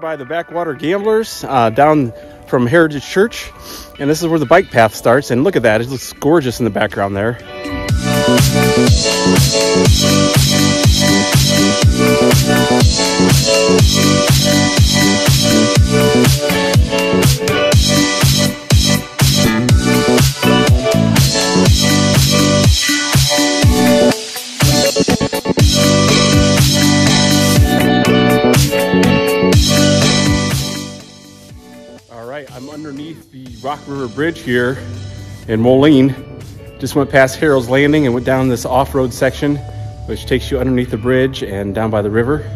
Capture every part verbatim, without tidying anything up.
by the Backwater Gamblers uh, down from Heritage Church. And this is where the bike path starts. And look at that. It looks gorgeous in the background there. All right, I'm underneath the Rock River Bridge here in Moline. Just went past Harrell's Landing and went down this off-road section, which takes you underneath the bridge and down by the river.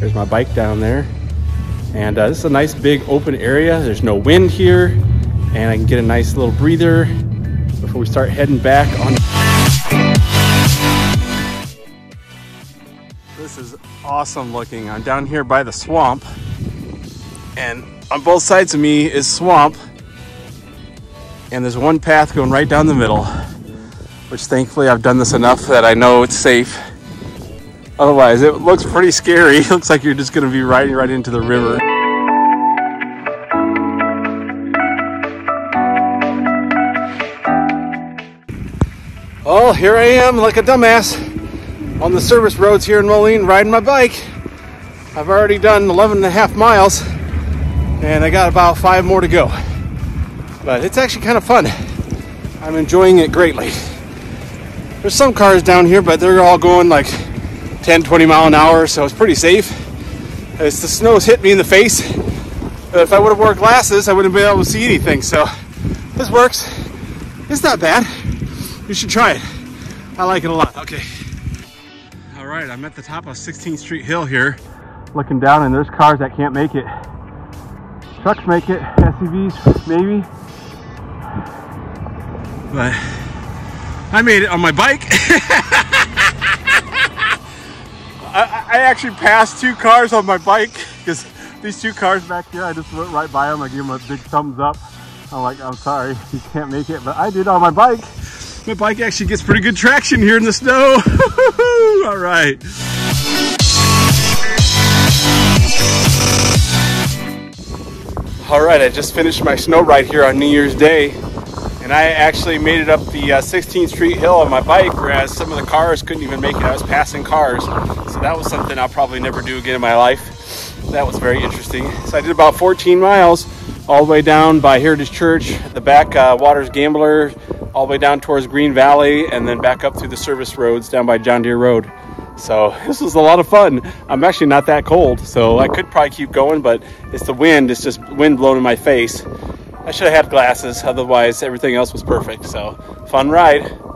There's my bike down there. And uh, this is a nice big open area. There's no wind here, and I can get a nice little breather before we start heading back on. This is awesome looking. I'm down here by the swamp, and on both sides of me is swamp, and there's one path going right down the middle, which thankfully I've done this enough that I know it's safe. Otherwise, it looks pretty scary. It looks like you're just gonna be riding right into the river. Oh, here I am like a dumbass on the service roads here in Moline riding my bike. I've already done eleven and a half miles and I got about five more to go. But it's actually kind of fun. I'm enjoying it greatly. There's some cars down here, but they're all going like ten, twenty mile an hour, so it's pretty safe. It's the snow's hit me in the face. If I would have wore glasses, I wouldn't have been able to see anything, so this works. It's not bad. You should try it. I like it a lot. Okay. All right, I'm at the top of sixteenth street hill here, looking down, and there's cars that can't make it. Trucks make it, S U Vs maybe. But I made it on my bike. I, I actually passed two cars on my bike because these two cars back here, I just went right by them. I gave them a big thumbs up. I'm like, I'm sorry, you can't make it, but I did on my bike. My bike actually gets pretty good traction here in the snow. All right. All right, I just finished my snow ride here on New Year's Day. And I actually made it up the uh, sixteenth street hill on my bike, whereas some of the cars couldn't even make it. I was passing cars. So that was something I'll probably never do again in my life. That was very interesting. So I did about fourteen miles all the way down by Heritage Church, the back uh, Waters Gambler, all the way down towards Green Valley, and then back up through the service roads down by John Deere Road. So this was a lot of fun. I'm actually not that cold, so I could probably keep going, but it's the wind. It's just wind blowing in my face. I should have had glasses, otherwise everything else was perfect. So, fun ride.